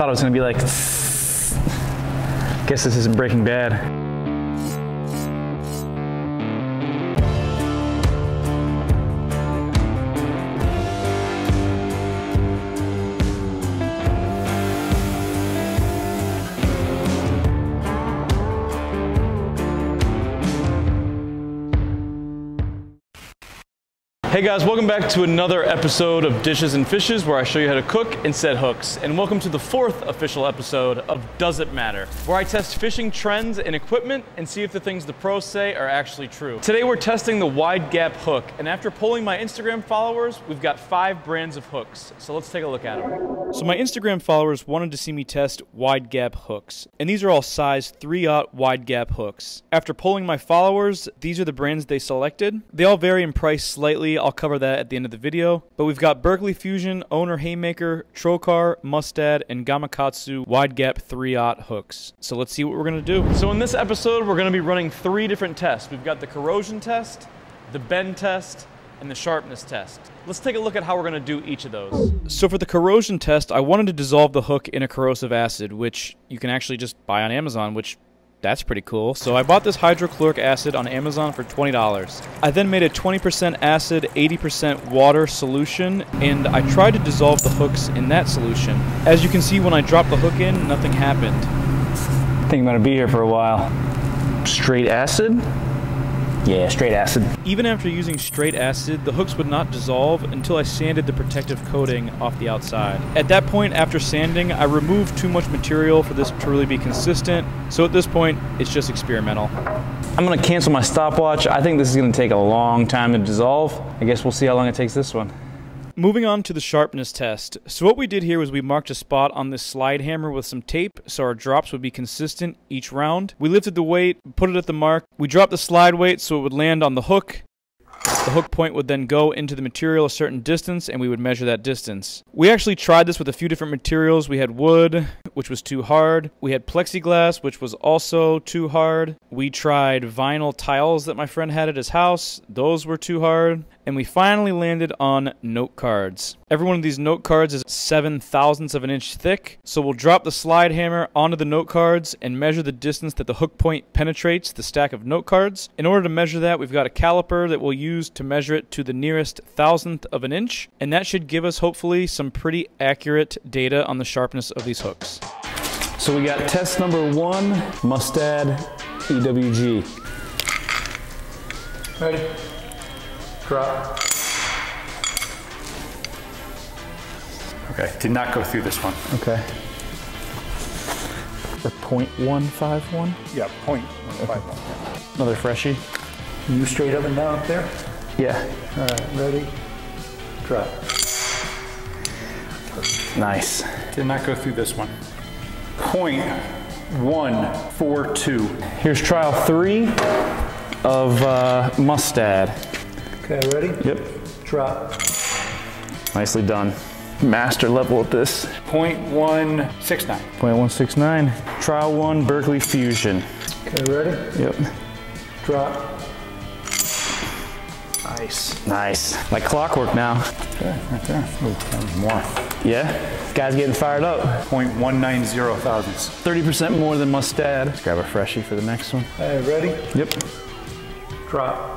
thought it was gonna be like, guess this isn't Breaking Bad. Hey guys, welcome back to another episode of Dishes and Fishes, where I show you how to cook and set hooks. And welcome to the fourth official episode of Does It Matter, where I test fishing trends and equipment and see if the things the pros say are actually true. Today we're testing the wide gap hook, and after polling my Instagram followers, we've got 5 brands of hooks. So let's take a look at them. So my Instagram followers wanted to see me test wide gap hooks, and these are all size 3/0 wide gap hooks. After polling my followers, these are the brands they selected. They all vary in price slightly. I'll cover that at the end of the video, but we've got Berkley Fusion, Owner Haymaker, Trokar, Mustad, and Gamakatsu wide gap 3/0 hooks. So let's see what we're gonna do. So in this episode, we're gonna be running 3 different tests. We've got the corrosion test, the bend test, and the sharpness test. Let's take a look at how we're gonna do each of those. So for the corrosion test, I wanted to dissolve the hook in a corrosive acid, which you can actually just buy on Amazon, which that's pretty cool. So I bought this hydrochloric acid on Amazon for $20. I then made a 20% acid, 80% water solution, and I tried to dissolve the hooks in that solution. As you can see, when I dropped the hook in, nothing happened. I think I'm gonna be here for a while. Straight acid? Yeah, straight acid. Even after using straight acid, the hooks would not dissolve until I sanded the protective coating off the outside. At that point, after sanding, I removed too much material for this to really be consistent, so at this point, it's just experimental. I'm gonna cancel my stopwatch. I think this is gonna take a long time to dissolve. I guess we'll see how long it takes this one. Moving on to the sharpness test. So what we did here was we marked a spot on this slide hammer with some tape so our drops would be consistent each round. We lifted the weight, put it at the mark. We dropped the slide weight so it would land on the hook. The hook point would then go into the material a certain distance, and we would measure that distance. We actually tried this with a few different materials. We had wood, which was too hard. We had plexiglass, which was also too hard. We tried vinyl tiles that my friend had at his house. Those were too hard. And we finally landed on note cards. Every one of these note cards is 0.007 of an inch thick. So we'll drop the slide hammer onto the note cards and measure the distance that the hook point penetrates the stack of note cards. In order to measure that, we've got a caliper that we'll use to measure it to the nearest 0.000th of an inch, and that should give us hopefully some pretty accurate data on the sharpness of these hooks. So we got test number 1, Mustad EWG. Ready? Drop. Okay, did not go through this one. Okay. The 0.151? Yeah, 0.151. Okay. Another freshie. You straight up and down up there? Yeah. All right, ready? Drop. Perfect. Nice. Did not go through this one. 0.142. Here's trial 3 of Mustad. Okay, ready? Yep. Drop. Nicely done. Master level at this. 0.169. 0.169. Trial 1, Berkley Fusion. Okay, ready? Yep. Drop. Nice. Nice. Like clockwork now. Okay, right there. Ooh, more. Yeah? Guy's getting fired up. 0.190 thousandths. 30% more than Mustad. Let's grab a freshie for the next one. Hey, ready? Yep. Drop.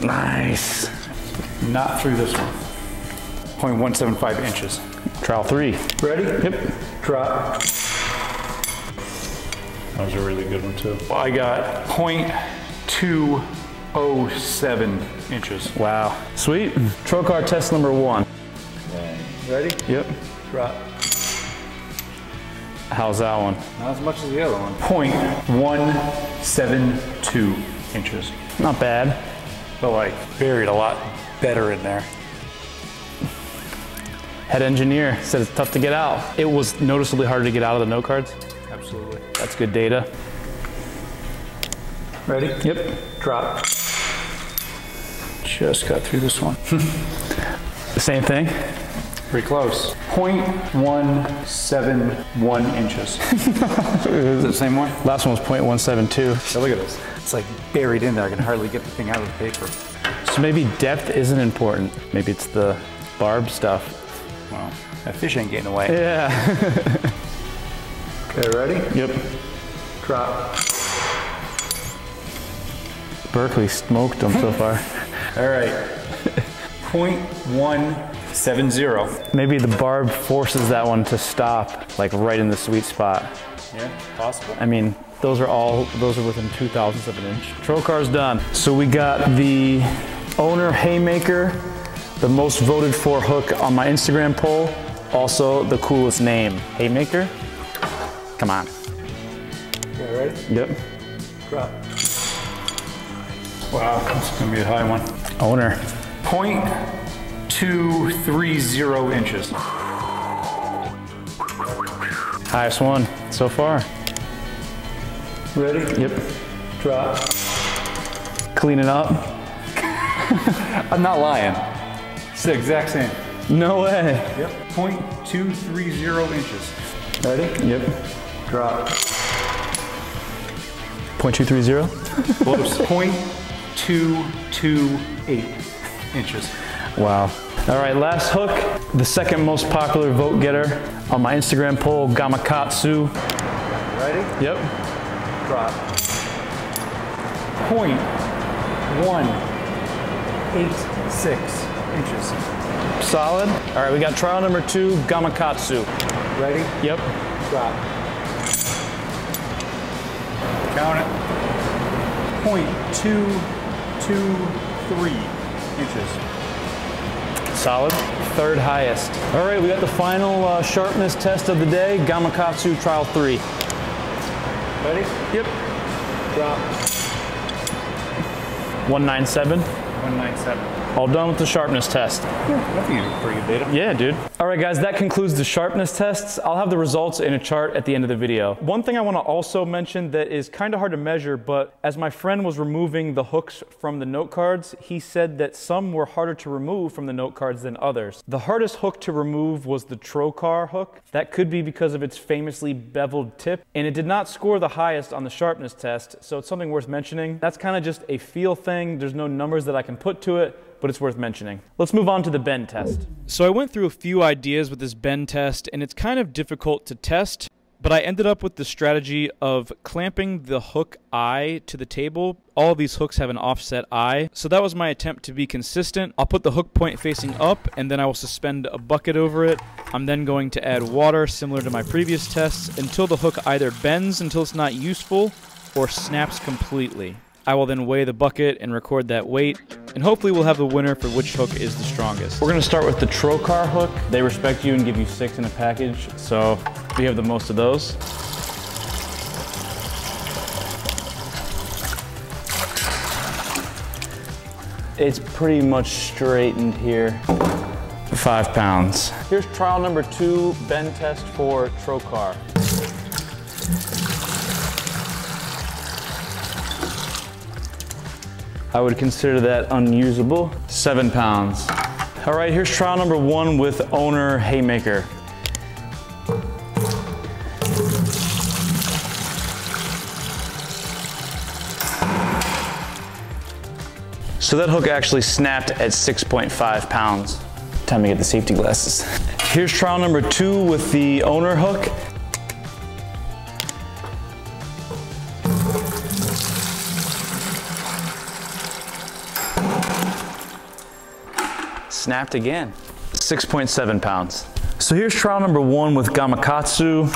Nice. Not through this one. 0.175 inches. Trial 3. Ready? Yep. Drop. That was a really good one too. Well, I got 0.207 inches. Wow. Sweet. Trokar test number 1. Okay. Ready? Yep. Drop. How's that one? Not as much as the other one. 0.172 inches. Not bad. But like buried a lot better in there. Head engineer said it's tough to get out. It was noticeably harder to get out of the note cards. Absolutely. That's good data. Ready? Yep. Drop. Just got through this one. The same thing? Pretty close. 0.171 inches. Is it the same one? Last one was 0.172. Oh, look at this. It's like buried in there. I can hardly get the thing out of the paper. So maybe depth isn't important. Maybe it's the barb stuff. Wow. That fish ain't getting away. Yeah. Okay, ready? Yep. Drop. Berkley smoked them so far. All right. 0.170. Maybe the barb forces that one to stop, like right in the sweet spot. Yeah, possible. I mean, those are within 2 thousandths of an inch. Trokar's done. So we got the Owner Haymaker, the most voted for hook on my Instagram poll, also the coolest name. Haymaker? Come on. You ready? Yep. Drop. Wow, that's gonna be a high one. Owner. 0.230 inches. Highest one so far. Ready? Yep. Drop. Clean it up. I'm not lying. It's the exact same. No way. Yep. 0.230 inches. Ready? Yep. Drop. 0.230? Close. 0.228. Inches. Wow. All right, last hook, the second most popular vote getter on my Instagram poll, Gamakatsu. Ready? Yep. Drop. 0.186 inches. Solid. All right, we got trial number 2, Gamakatsu. Ready? Yep. Drop. Count it. 0.223. Inches. Solid. Third highest. All right, we got the final sharpness test of the day, Gamakatsu trial 3. Ready? Yep. Drop. 197. 197. All done with the sharpness test. Yeah, I think you did pretty good data. Yeah, dude. All right, guys, that concludes the sharpness tests. I'll have the results in a chart at the end of the video. One thing I want to also mention that is kind of hard to measure, but as my friend was removing the hooks from the note cards, he said that some were harder to remove from the note cards than others. The hardest hook to remove was the Trokar hook. That could be because of its famously beveled tip, and it did not score the highest on the sharpness test, so it's something worth mentioning. That's kind of just a feel thing. There's no numbers that I can put to it, but it's worth mentioning. Let's move on to the bend test. So I went through a few ideas with this bend test, and it's kind of difficult to test, but I ended up with the strategy of clamping the hook eye to the table. All these hooks have an offset eye, so that was my attempt to be consistent. I'll put the hook point facing up, and then I will suspend a bucket over it. I'm then going to add water, similar to my previous tests, until the hook either bends until it's not useful or snaps completely. I will then weigh the bucket and record that weight, and hopefully we'll have the winner for which hook is the strongest. We're gonna start with the Trokar hook. They respect you and give you 6 in a package, so we have the most of those. It's pretty much straightened here. 5 pounds. Here's trial number 2, bend test for Trokar. I would consider that unusable. 7 pounds. All right, here's trial number 1 with Owner Haymaker. So that hook actually snapped at 6.5 pounds. Time to get the safety glasses. Here's trial number 2 with the Owner hook. Snapped again. 6.7 pounds. So here's trial number 1 with Gamakatsu.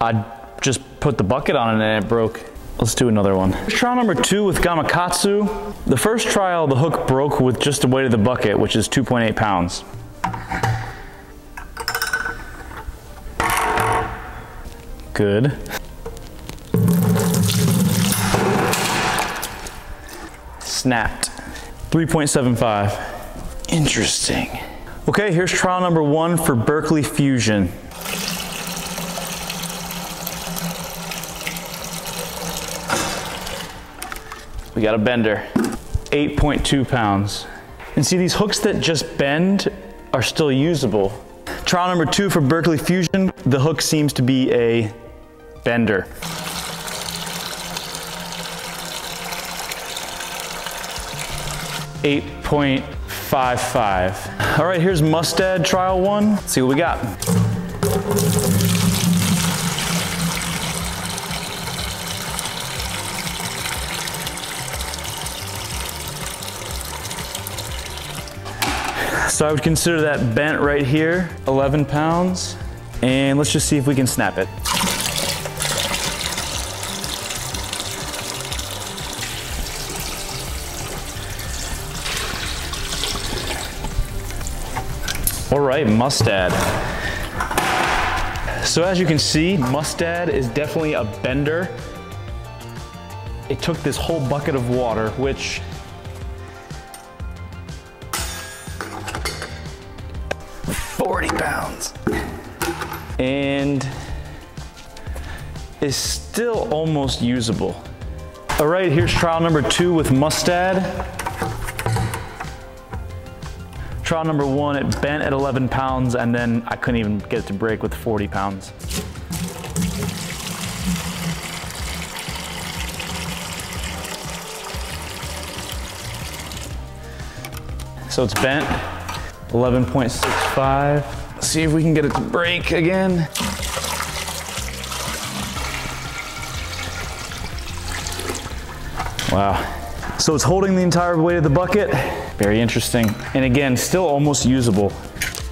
I just put the bucket on it and it broke. Let's do another one. Here's trial number 2 with Gamakatsu. The first trial, the hook broke with just the weight of the bucket, which is 2.8 pounds. Good. Snapped. 3.75. Interesting. Okay, here's trial number 1 for Berkley Fusion. We got a bender. 8.2 pounds. And see, these hooks that just bend are still usable. Trial number 2 for Berkley Fusion, the hook seems to be a bender. 8.55. All right, here's Mustad trial one. Let's see what we got. So I would consider that bent right here, 11 pounds. And let's just see if we can snap it. All right, Mustad. So as you can see, Mustad is definitely a bender. It took this whole bucket of water, which and is still almost usable. All right, here's trial number two with Mustad. Trial number one, it bent at 11 pounds and then I couldn't even get it to break with 40 pounds. So it's bent, 11.65. See if we can get it to break again. Wow. So it's holding the entire weight of the bucket. Very interesting. And again, still almost usable.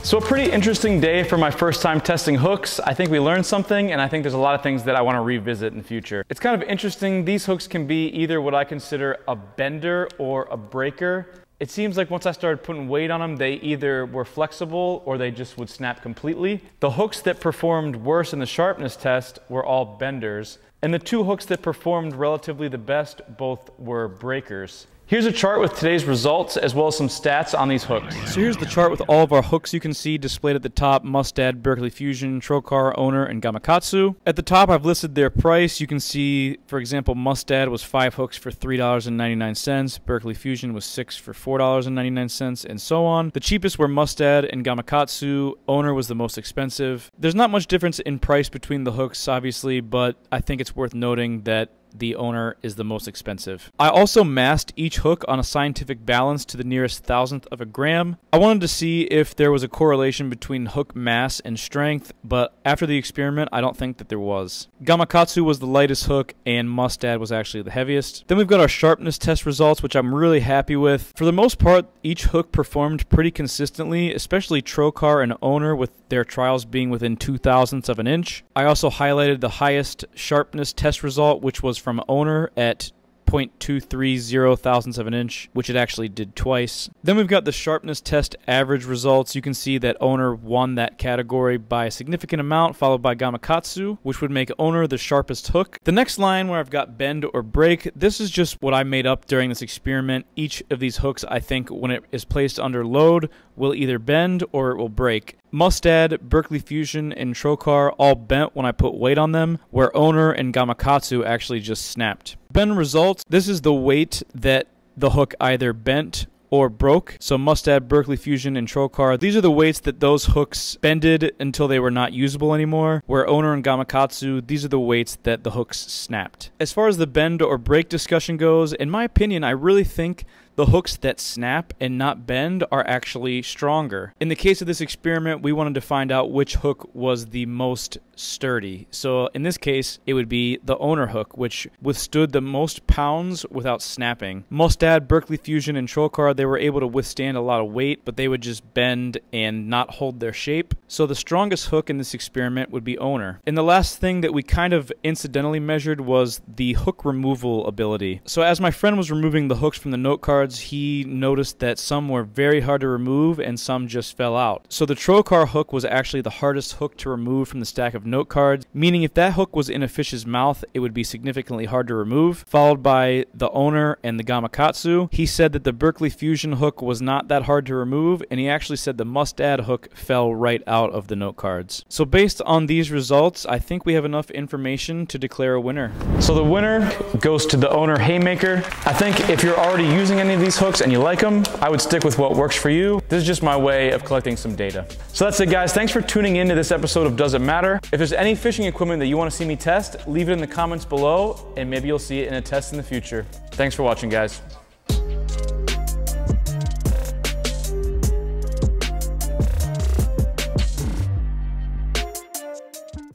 So a pretty interesting day for my first time testing hooks. I think we learned something, and I think there's a lot of things that I want to revisit in the future. It's kind of interesting. These hooks can be either what I consider a bender or a breaker. It seems like once I started putting weight on them, they either were flexible or they just would snap completely. The hooks that performed worse in the sharpness test were all benders, and the two hooks that performed relatively the best both were breakers. Here's a chart with today's results as well as some stats on these hooks. So here's the chart with all of our hooks you can see displayed at the top: Mustad, Berkley Fusion, Trokar, Owner, and Gamakatsu. At the top I've listed their price. You can see, for example, Mustad was 5 hooks for $3.99, Berkley Fusion was 6 for $4.99, and so on. The cheapest were Mustad and Gamakatsu. Owner was the most expensive. There's not much difference in price between the hooks, obviously, but I think it's worth noting that the Owner is the most expensive. I also massed each hook on a scientific balance to the nearest 1,000th of a gram. I wanted to see if there was a correlation between hook mass and strength, but after the experiment, I don't think that there was. Gamakatsu was the lightest hook, and Mustad was actually the heaviest. Then we've got our sharpness test results, which I'm really happy with. For the most part, each hook performed pretty consistently, especially Trokar and Owner, with their trials being within 0.002 of an inch. I also highlighted the highest sharpness test result, which was from Owner at 0.230 of an inch, which it actually did twice. Then we've got the sharpness test average results. You can see that Owner won that category by a significant amount, followed by Gamakatsu, which would make Owner the sharpest hook. The next line where I've got bend or break, this is just what I made up during this experiment. Each of these hooks, I think, when it is placed under load, will either bend or it will break. Mustad, Berkley Fusion, and Trokar all bent when I put weight on them, where Owner and Gamakatsu actually just snapped. Bend results, this is the weight that the hook either bent or broke. So Mustad, Berkley Fusion, and Trokar, these are the weights that those hooks bended until they were not usable anymore, where Owner and Gamakatsu, these are the weights that the hooks snapped. As far as the bend or break discussion goes, in my opinion, I really think the hooks that snap and not bend are actually stronger. In the case of this experiment, we wanted to find out which hook was the most sturdy. So in this case, it would be the Owner hook, which withstood the most pounds without snapping. Mustad, Berkley Fusion, and Trokar, they were able to withstand a lot of weight, but they would just bend and not hold their shape. So the strongest hook in this experiment would be Owner. And the last thing that we kind of incidentally measured was the hook removal ability. So as my friend was removing the hooks from the note cards, he noticed that some were very hard to remove and some just fell out. So the Trokar hook was actually the hardest hook to remove from the stack of note cards, meaning if that hook was in a fish's mouth, it would be significantly hard to remove, followed by the Owner and the Gamakatsu. He said that the Berkley Fusion hook was not that hard to remove, and he actually said the Mustad hook fell right out of the note cards. So based on these results, I think we have enough information to declare a winner. So the winner goes to the Owner Haymaker. I think if you're already using any of these hooks and you like them, I would stick with what works for you. This is just my way of collecting some data. So that's it, guys. Thanks for tuning into this episode of Does It Matter? If there's any fishing equipment that you want to see me test, leave it in the comments below, and maybe you'll see it in a test in the future. Thanks for watching, guys.